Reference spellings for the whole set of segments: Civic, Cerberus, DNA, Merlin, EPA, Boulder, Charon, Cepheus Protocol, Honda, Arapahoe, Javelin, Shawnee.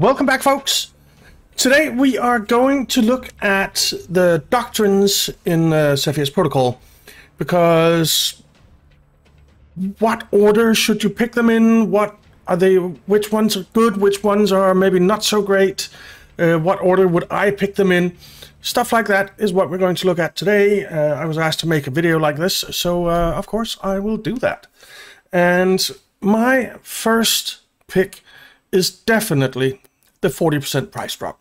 Welcome back, folks. Today we are going to look at the doctrines in Cepheus Protocol, because what order should you pick them in? What are they? Which ones are good? Which ones are maybe not so great? What order would I pick them in? Stuff like that is what we're going to look at today. I was asked to make a video like this, so of course I will do that. And my first pick is definitely the 40% price drop.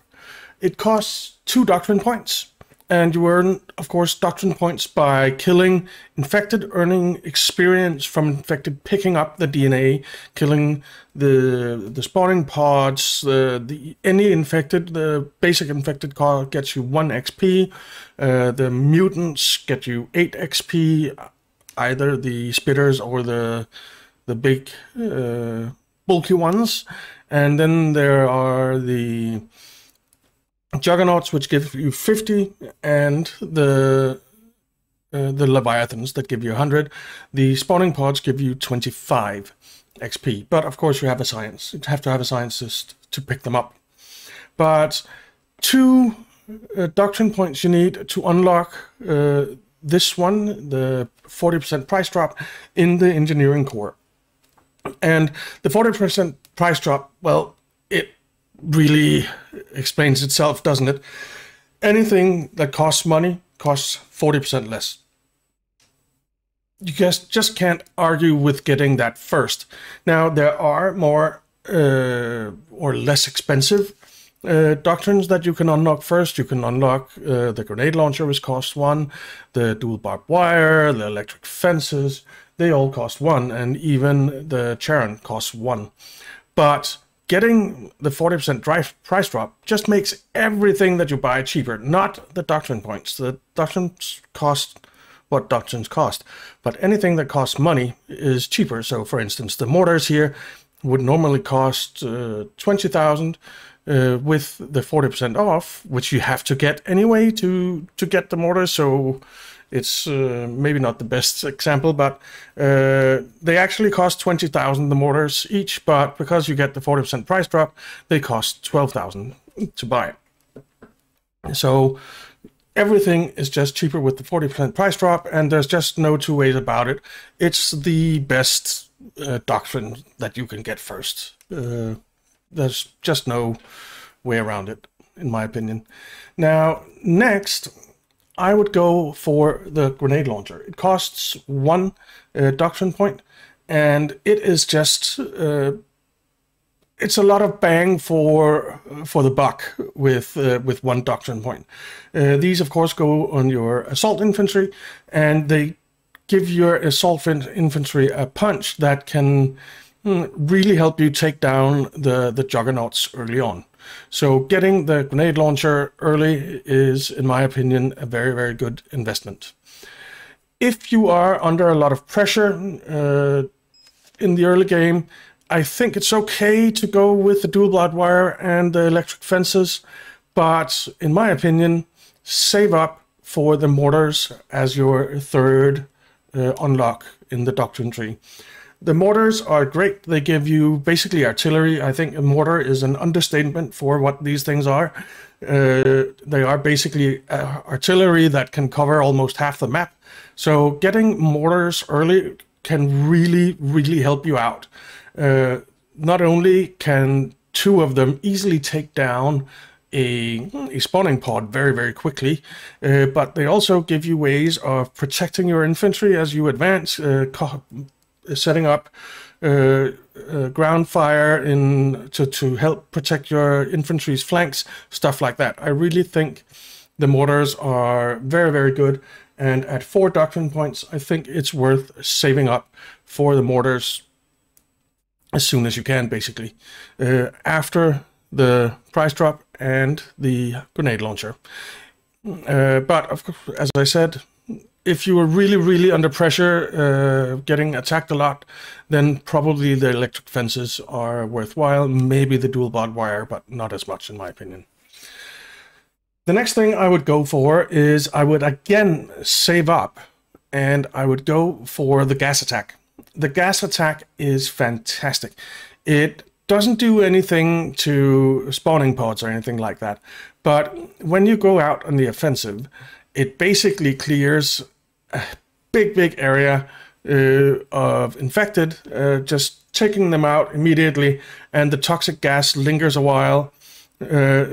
It costs 2 doctrine points, and you earn, of course, doctrine points by killing infected, earning experience from infected, picking up the DNA, killing the spawning pods, any infected. The basic infected card gets you 1 XP, the mutants get you 8 XP, either the spitters or the big bulky ones. And then there are the juggernauts, which give you 50, and the leviathans that give you 100. The spawning pods give you 25 XP. But of course, you have a science. You have to have a scientist to pick them up. But 2 doctrine points you need to unlock this one, the 40% price drop, in the engineering core. And the 40% price drop, well, it really explains itself, doesn't it? Anything that costs money costs 40% less. You just can't argue with getting that first. Now, there are more or less expensive doctrines that you can unlock first. You can unlock the grenade launcher, which costs 1, the dual barbed wire, the electric fences. They all cost 1, and even the Charon costs 1. But getting the 40% price drop just makes everything that you buy cheaper, not the doctrine points. The doctrines cost what doctrines cost, but anything that costs money is cheaper. So, for instance, the mortars here would normally cost 20,000. With the 40% off, which you have to get anyway to get the mortar, so it's maybe not the best example, but they actually cost 20,000, the mortars each, but because you get the 40% price drop, they cost 12,000 to buy it. So everything is just cheaper with the 40% price drop, and there's just no two ways about it. It's the best doctrine that you can get first. There's just no way around it, in my opinion. Now, next, I would go for the grenade launcher. It costs 1 doctrine point, and it is just it's a lot of bang for the buck with 1 doctrine point. These, of course, go on your assault infantry, and they give your assault infantry a punch that can really help you take down the juggernauts early on. So getting the grenade launcher early is, in my opinion, a very, very good investment. If you are under a lot of pressure in the early game, I think it's okay to go with the dual barbed wire and the electric fences, but in my opinion, save up for the mortars as your 3rd unlock in the doctrine tree. The mortars are great. They give you basically artillery. I think a mortar is an understatement for what these things are. They are basically artillery that can cover almost half the map. So getting mortars early can really, really help you out. Not only can 2 of them easily take down a spawning pod very, very quickly, but they also give you ways of protecting your infantry as you advance, setting up ground fire to help protect your infantry's flanks, stuff like that. I really think the mortars are very, very good, and at 4 doctrine points, I think it's worth saving up for the mortars as soon as you can, basically, after the price drop and the grenade launcher. But, of course, as I said, if you were really, really under pressure, getting attacked a lot, then probably the electric fences are worthwhile. Maybe the dual barbed wire, but not as much, in my opinion. The next thing I would go for is I would again save up, and I would go for the gas attack. The gas attack is fantastic. It doesn't do anything to spawning pods or anything like that. But when you go out on the offensive, it basically clears a big, big area of infected, just taking them out immediately, and the toxic gas lingers a while.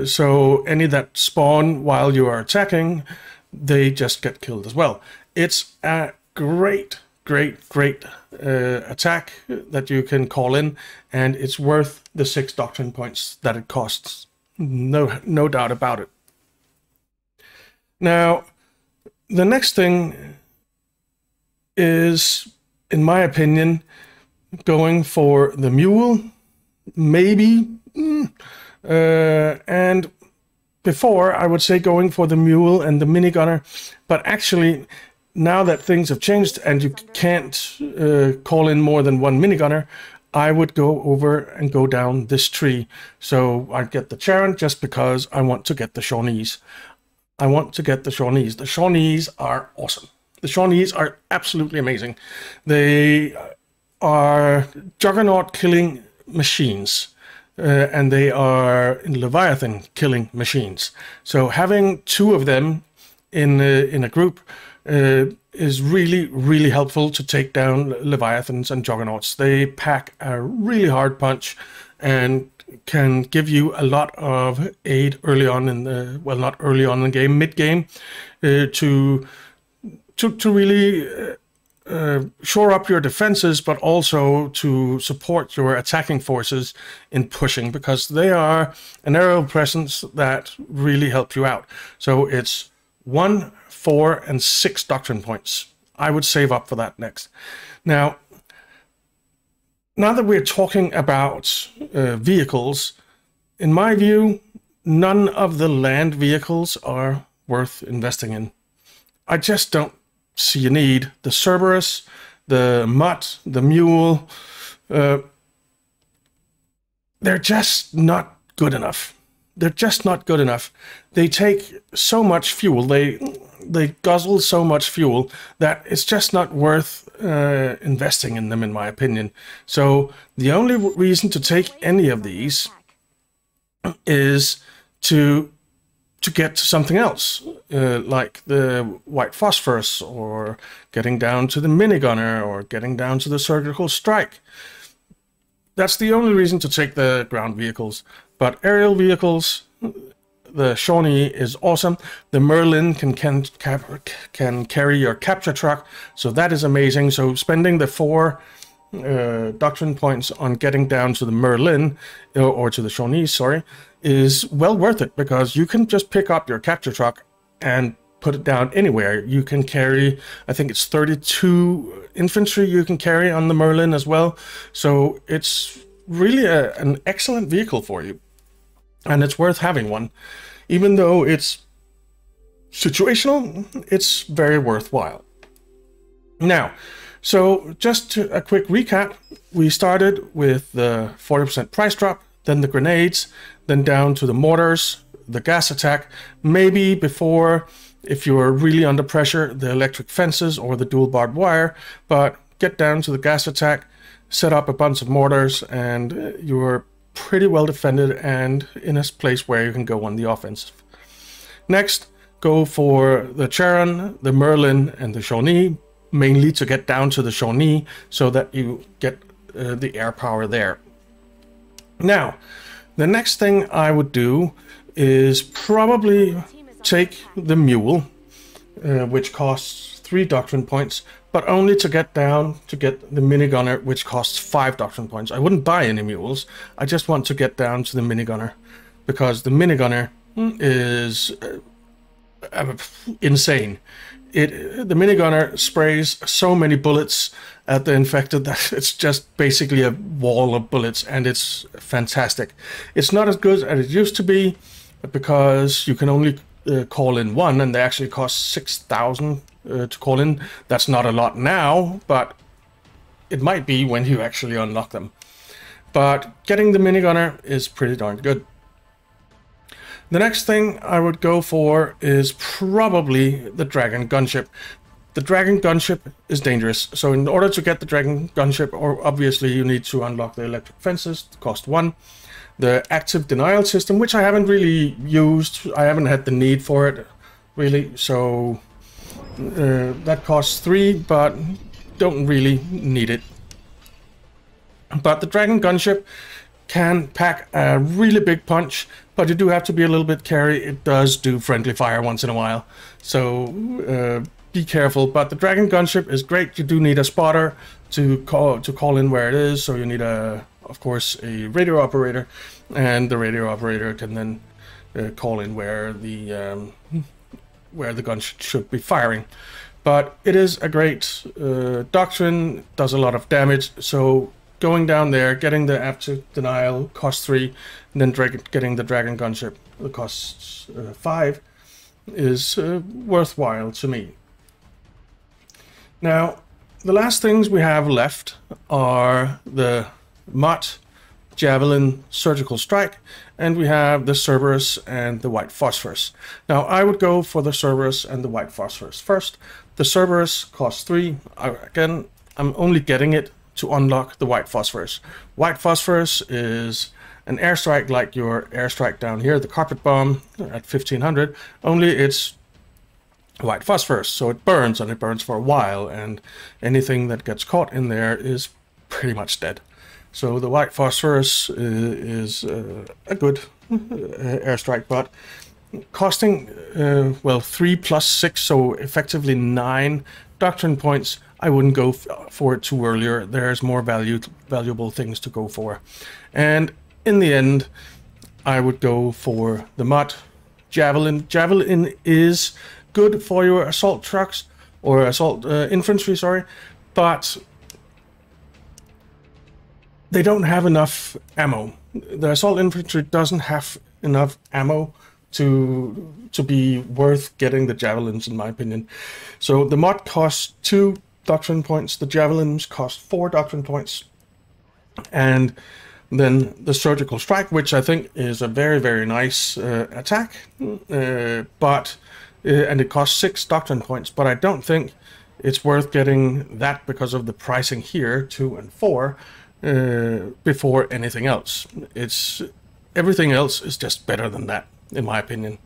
So any that spawn while you are attacking, they just get killed as well. It's a great attack that you can call in, and it's worth the 6 doctrine points that it costs. No doubt about it. Now, the next thing is, in my opinion, going for the mule, maybe. And before, I would say going for the mule and the minigunner, but actually, now that things have changed and you can't call in more than one minigunner, I would go over and go down this tree. So I'd get the Charon just because I want to get the Shawnees. I want to get the Shawnees. The Shawnees are awesome. The Shawnees are absolutely amazing. They are juggernaut-killing machines, and they are in Leviathan-killing machines. So having two of them in a group is really, really helpful to take down Leviathans and Juggernauts. They pack a really hard punch and can give you a lot of aid early on in the, well, not early on in the game, mid-game, to really shore up your defenses, but also to support your attacking forces in pushing, because they are an aerial presence that really help you out. So it's 1, 4, and 6 doctrine points. I would save up for that next. Now that we're talking about vehicles, in my view, none of the land vehicles are worth investing in. I just don't see a need. The Cerberus, the Mutt, the Mule, they're just not good enough. They're just not good enough. They take so much fuel. They guzzle so much fuel that it's just not worth investing in them, in my opinion. So the only reason to take any of these is to get to something else, like the White Phosphorus, or getting down to the minigunner, or getting down to the Surgical Strike. That's the only reason to take the ground vehicles. But aerial vehicles, the Shawnee is awesome. The Merlin can carry your capture truck, so that is amazing. So spending the 4 doctrine points on getting down to the Merlin, or to the Shawnee, sorry, is well worth it, because you can just pick up your capture truck and put it down anywhere. You can carry, I think it's 32 infantry you can carry on the Merlin as well. So it's really an excellent vehicle for you, and it's worth having one. Even though it's situational, it's very worthwhile. Now, so just a quick recap. We started with the 40% price drop, then the grenades, then down to the mortars, the gas attack, maybe before, if you are really under pressure, the electric fences or the dual barbed wire, but get down to the gas attack, set up a bunch of mortars, and you're pretty well defended and in a place where you can go on the offensive. Next, go for the Charon, the Merlin, and the Shawnee, mainly to get down to the Shawnee so that you get the air power there. Now, the next thing I would do is probably take the mule, which costs 3 doctrine points, but only to get down to get the minigunner, which costs 5 doctrine points. I wouldn't buy any mules. I just want to get down to the minigunner, because the minigunner is insane. The minigunner sprays so many bullets at the infected that it's just basically a wall of bullets, and it's fantastic. It's not as good as it used to be, because you can only call in one, and they actually cost 6,000 to call in. That's not a lot now, but it might be when you actually unlock them. But getting the minigunner is pretty darn good. The next thing I would go for is probably the Dragon gunship. The dragon gunship is dangerous, so in order to get the dragon gunship, or obviously you need to unlock the electric fences, cost 1. The active denial system, which I haven't really used, I haven't had the need for it, really, so that costs 3, but don't really need it. But the dragon gunship can pack a really big punch, but you do have to be a little bit careful. It does do friendly fire once in a while, so be careful. But the dragon gunship is great. You do need a spotter to call in where it is, so you need of course a radio operator, and the radio operator can then call in where the gun should be firing. But it is a great doctrine, does a lot of damage, so going down there, getting the active denial costs 3, and then getting the dragon gunship that costs 5 is worthwhile to me. Now, the last things we have left are the Mott, Javelin, Surgical Strike, and we have the Cerberus and the White Phosphorus. Now, I would go for the Cerberus and the White Phosphorus first. The Cerberus costs 3. Again, I'm only getting it to unlock the White Phosphorus. White Phosphorus is an airstrike like your airstrike down here, the carpet bomb at 1500, only it's white phosphorus, so it burns, and it burns for a while, and anything that gets caught in there is pretty much dead. So the white phosphorus is a good airstrike, but costing, well, 3 plus 6, so effectively 9 doctrine points, I wouldn't go for it too earlier. There's more valuable things to go for. And in the end, I would go for the Mott, Javelin. Javelin is good for your assault trucks, or assault infantry, sorry, but they don't have enough ammo. The assault infantry doesn't have enough ammo to be worth getting the javelins, in my opinion. So the Mott costs 2 doctrine points, the javelins cost 4 doctrine points, and then the surgical strike, which I think is a very, very nice attack, and it costs 6 doctrine points, but I don't think it's worth getting that because of the pricing here, 2 and 4, before anything else. Everything else is just better than that, in my opinion.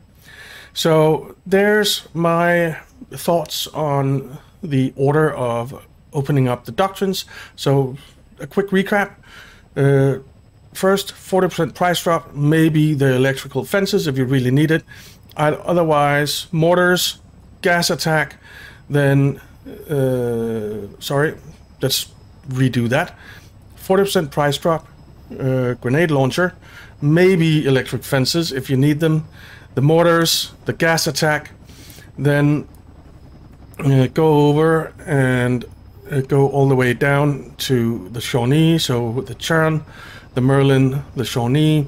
So there's my thoughts on the order of opening up the doctrines. So a quick recap. First, 40% price drop, maybe the electrical fences if you really need it. Otherwise, mortars, gas attack, then, sorry, let's redo that. 40% price drop, grenade launcher, maybe electric fences if you need them, the mortars, the gas attack, then go over and go all the way down to the Shawnee, so the Charon, the Merlin, the Shawnee,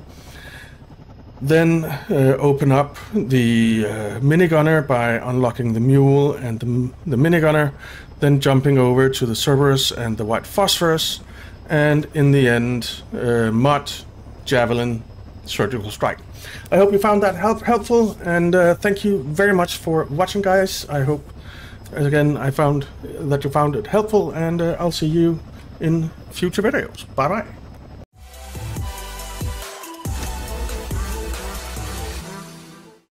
then open up the minigunner by unlocking the mule and the minigunner, then jumping over to the Cerberus and the White Phosphorus, and in the end, Mott, Javelin, Surgical Strike. I hope you found that helpful, and thank you very much for watching, guys. I hope, again, I found that you found it helpful, and I'll see you in future videos. Bye bye.